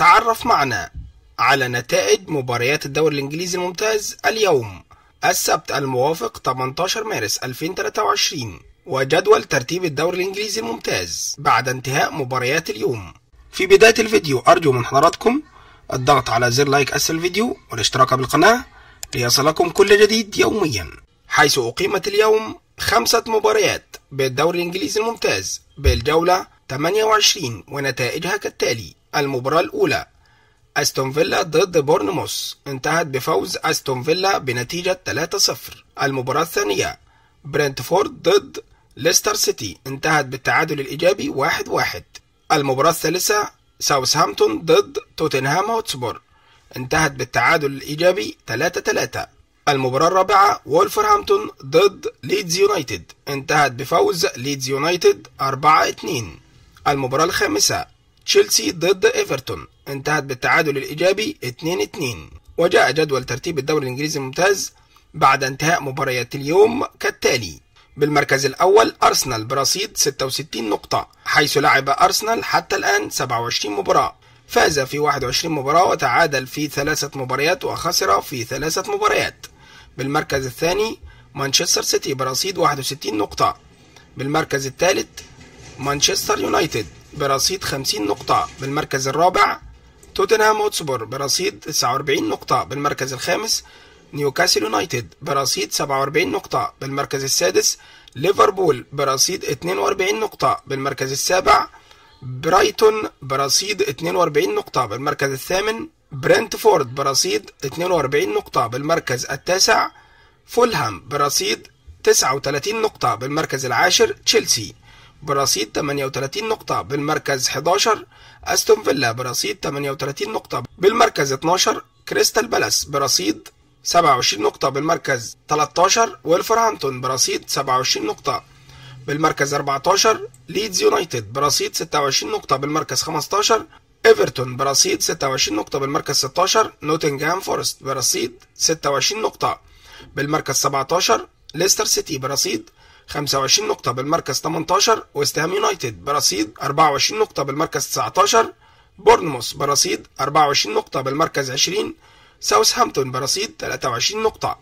تعرف معنا على نتائج مباريات الدوري الإنجليزي الممتاز اليوم السبت الموافق 18 مارس 2023 وجدول ترتيب الدوري الإنجليزي الممتاز بعد انتهاء مباريات اليوم. في بداية الفيديو أرجو من حضراتكم الضغط على زر لايك أسفل الفيديو والاشتراك بالقناة ليصلكم كل جديد يوميا، حيث أقيمت اليوم 5 مباريات بالدوري الإنجليزي الممتاز بالجولة 28 ونتائجها كالتالي. المباراة الأولى أستون فيلا ضد بورنموث، انتهت بفوز أستون فيلا بنتيجة 3-0. المباراة الثانية برنتفورد ضد ليستر سيتي، انتهت بالتعادل الإيجابي 1-1. المباراة الثالثة ساوثهامبتون ضد توتنهام هوتسبور، انتهت بالتعادل الإيجابي 3-3. المباراة الرابعة وولفرهامبتون ضد ليدز يونايتد، انتهت بفوز ليدز يونايتد 4-2. المباراة الخامسة تشيلسي ضد إيفرتون، انتهت بالتعادل الإيجابي 2-2. وجاء جدول ترتيب الدوري الإنجليزي الممتاز بعد انتهاء مباريات اليوم كالتالي. بالمركز الأول أرسنال برصيد 66 نقطة، حيث لعب أرسنال حتى الآن 27 مباراة، فاز في 21 مباراة وتعادل في 3 مباريات وخسر في 3 مباريات. بالمركز الثاني مانشستر سيتي برصيد 61 نقطة. بالمركز الثالث مانشستر يونايتد برصيد 50 نقطة. بالمركز الرابع توتنهام هوتسبور برصيد 49 نقطة. بالمركز الخامس نيوكاسل يونايتد برصيد 47 نقطة. بالمركز السادس ليفربول برصيد 42 نقطة. بالمركز السابع برايتون برصيد 42 نقطة. بالمركز الثامن برنتفورد برصيد 42 نقطة. بالمركز التاسع فولهام برصيد 39 نقطة. بالمركز العاشر تشيلسي برصيد 38 نقطة. بالمركز 11 أستون فيلا برصيد 38 نقطة. بالمركز 12 كريستال بالاس برصيد 27 نقطة. بالمركز 13 وولفرهامبتون برصيد 27 نقطة. بالمركز 14 ليدز يونايتد برصيد 26 نقطة. بالمركز 15 إيفرتون برصيد 26 نقطة. بالمركز 16 نوتنغهام فورست برصيد 26 نقطة. بالمركز 17 ليستر سيتي برصيد 25 نقطة. بالمركز 18 ويست هام يونايتد برصيد 24 نقطة. بالمركز 19 بورنموث برصيد 24 نقطة. بالمركز 20 ساوثهامبتون برصيد 23 نقطة.